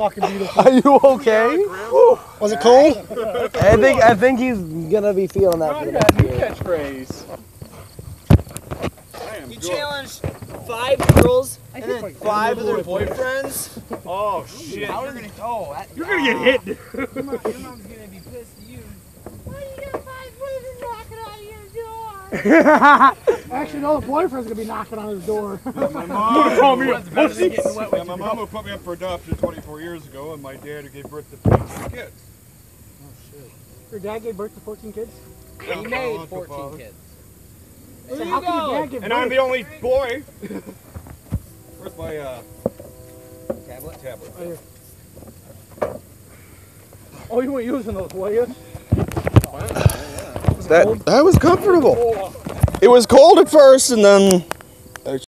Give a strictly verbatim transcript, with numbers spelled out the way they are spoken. fucking beautiful. Are you okay? Was it cold? I think I think he's gonna be feeling that. I got a new catchphrase. You challenged five girls and then five of their boyfriends. Oh shit! How are you gonna? Oh, that, you're gonna get hit. Your mom's gonna be pissed at you. Why do you got five women knocking on your door? Actually, no, the boyfriend's gonna be knocking on his door. Yeah, my mom, call me up. Yeah, my mom who put me up for adoption twenty-four years ago, and my dad who gave birth to fourteen kids. Oh shit! Your dad gave birth to fourteen kids? He made fourteen kids. So how can your dad give birth? And I'm the only boy. Where's my uh, tablet? Tablet. Oh, yeah. Oh, you weren't using those, were you? That that was comfortable. It was cold at first, and then.